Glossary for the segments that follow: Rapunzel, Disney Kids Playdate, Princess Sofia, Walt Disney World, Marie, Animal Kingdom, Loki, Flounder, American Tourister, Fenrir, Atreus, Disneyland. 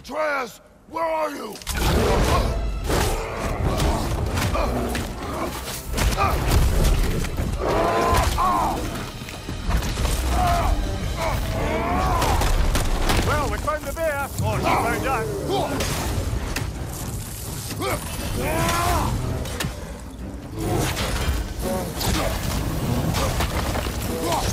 Atreus, where are you? Well, we found the bear, or he found us. Oh, no. Atreus!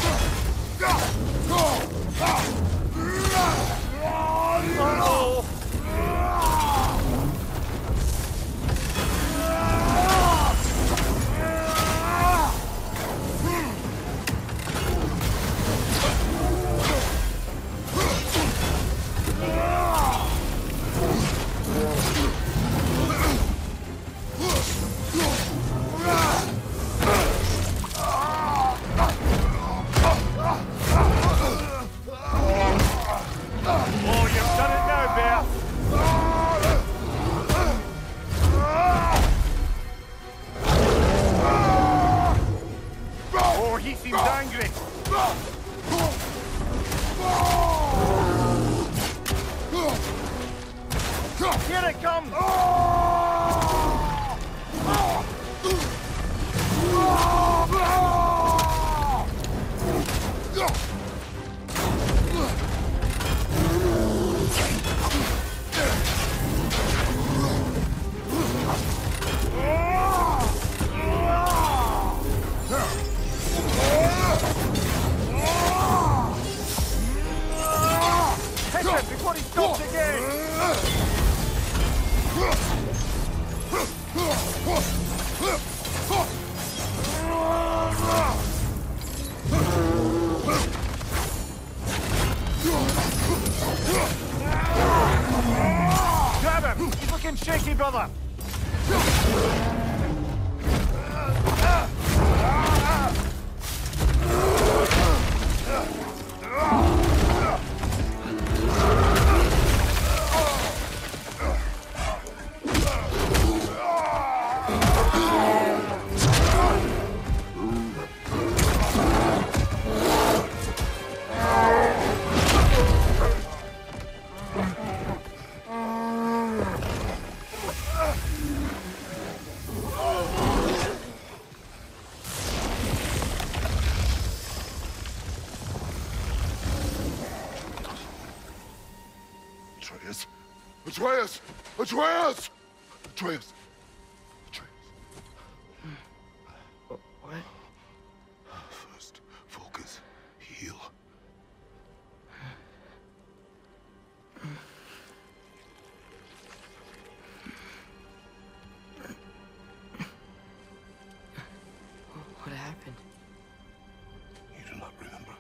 Atreus! Atreus! Atreus! What? First, focus. Heal. What happened? You do not remember.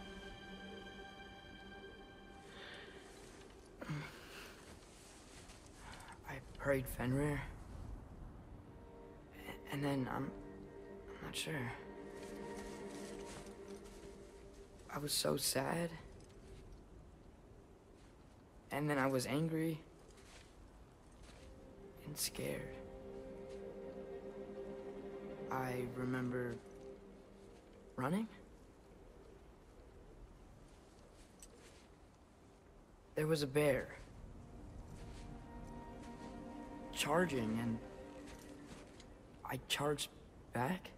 I prayed Fenrir, and then I'm not sure. I was so sad, and then I was angry and scared. I remember running. There was a bear. Charging, and I charged back?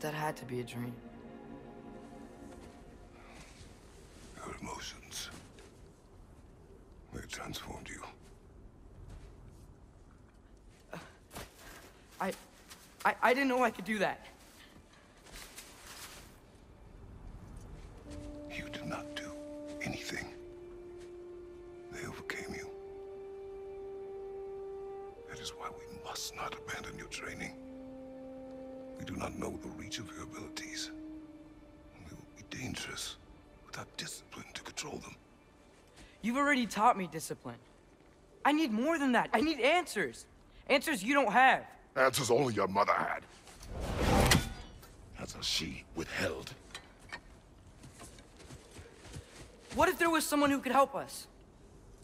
That had to be a dream. Your emotions, they transformed you. I didn't know I could do that. You did not do anything. They overcame you. That is why we must not abandon your training. We do not know the reach of your abilities. They will be dangerous without discipline to control them. You've already taught me discipline. I need more than that. I need answers. Answers you don't have. Answers only your mother had. Answers she withheld. What if there was someone who could help us?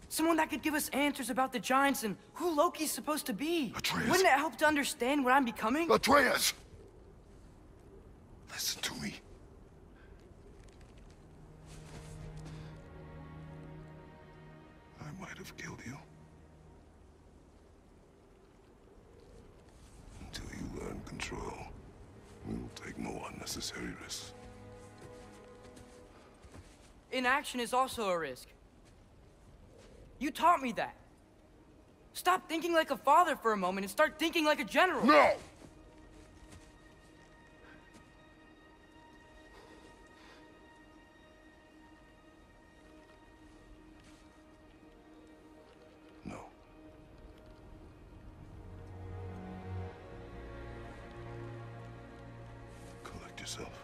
Someone that could give us answers about the giants and who Loki's supposed to be. Atreus. Wouldn't it help to understand what I'm becoming? Atreus! Listen to me. control, we will take more unnecessary risks. Inaction is also a risk. You taught me that. Stop thinking like a father for a moment and start thinking like a general. No! Yourself.